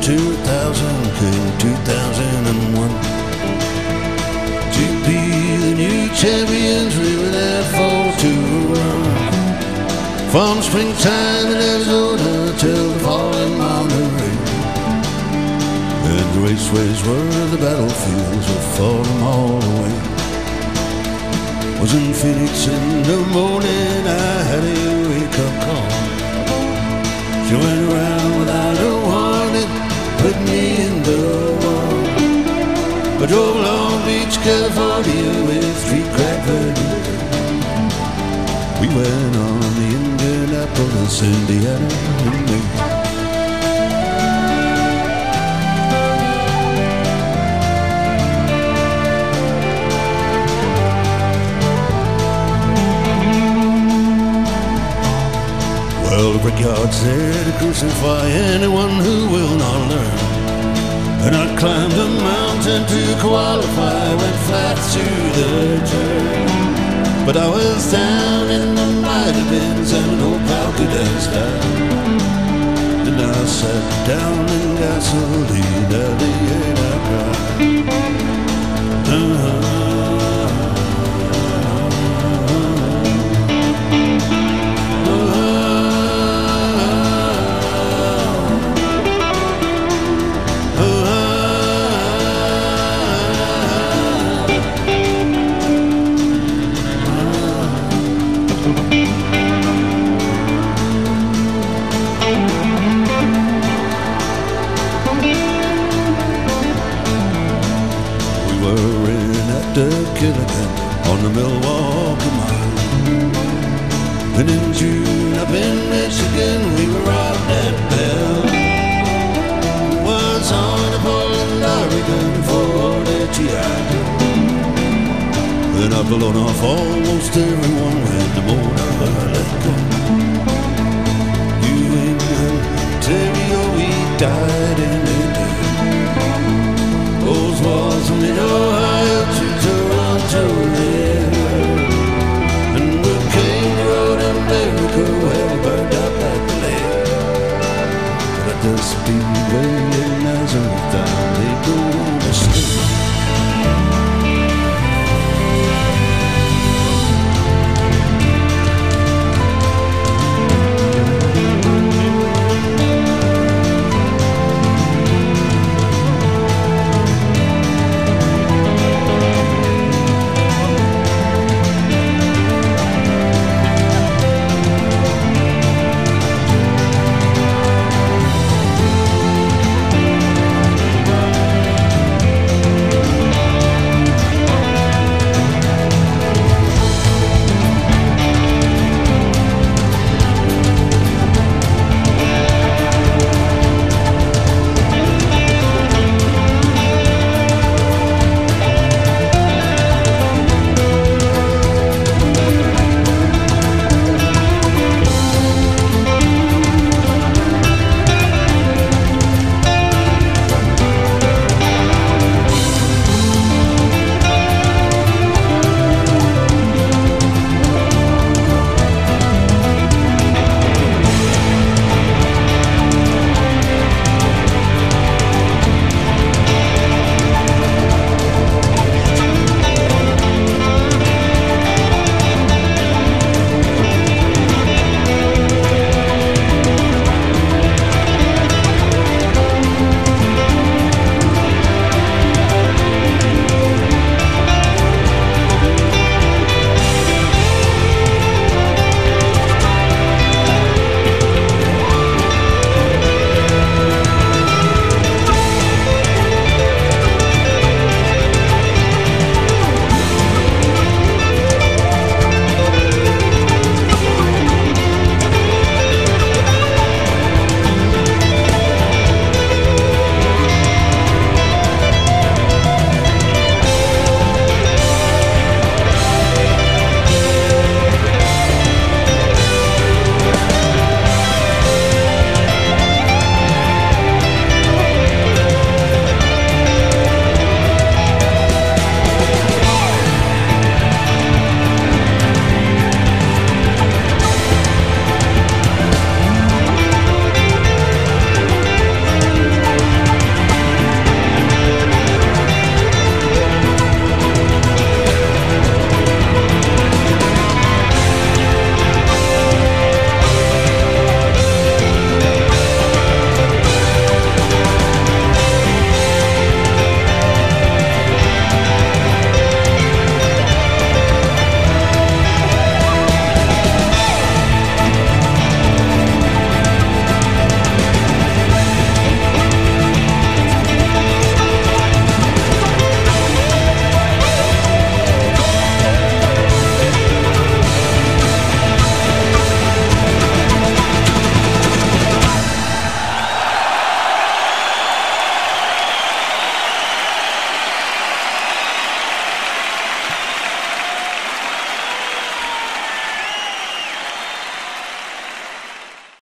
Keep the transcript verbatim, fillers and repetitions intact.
two thousand, two thousand one. To be the new champions, we were there for two to one. From springtime in Arizona till the fall in Monterey, and the raceways were the battlefields that fought them all away. Was in Phoenix in the morning, I had a wake-up call. She went around without a warning, put me in the wall. I drove Long Beach, California with three crackers. We went on the Indianapolis, Indiana and me. Well, the brickyard's there to crucify anyone who will not learn. And I climbed a mountain to qualify, went flat to the turn. But I was down in the mighty bins and an old pal could dance down. And I sat down in gasoline at the end I cried. Uh-huh. On the Milwaukee Mile, and in June up in Michigan we were out at Bell. Was on a Portland, Oregon for the G I Joe, and I've blown off almost everyone with the motor let go. New England, Ontario, we died in a day. Those wars in Ohio to Toronto.